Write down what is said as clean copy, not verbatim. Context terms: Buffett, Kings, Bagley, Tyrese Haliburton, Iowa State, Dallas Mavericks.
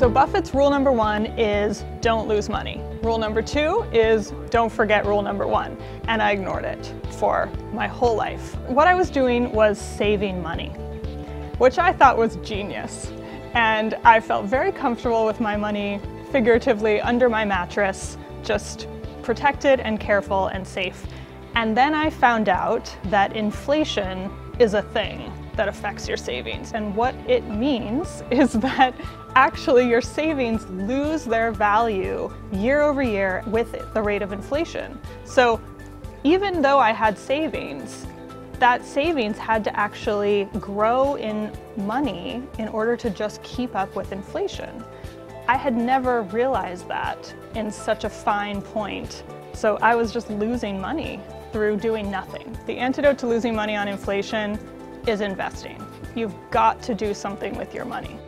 So Buffett's rule number one is don't lose money. Rule number two is don't forget rule number one. And I ignored it for my whole life. What I was doing was saving money, which I thought was genius. And I felt very comfortable with my money figuratively under my mattress, just protected and careful and safe. And then I found out that inflation is a thing that affects your savings. And what it means is that actually your savings lose their value year over year with the rate of inflation. So even though I had savings, that savings had to actually grow in money in order to just keep up with inflation. I had never realized that in such a fine point. So I was just losing money through doing nothing. The antidote to losing money on inflation is investing. You've got to do something with your money.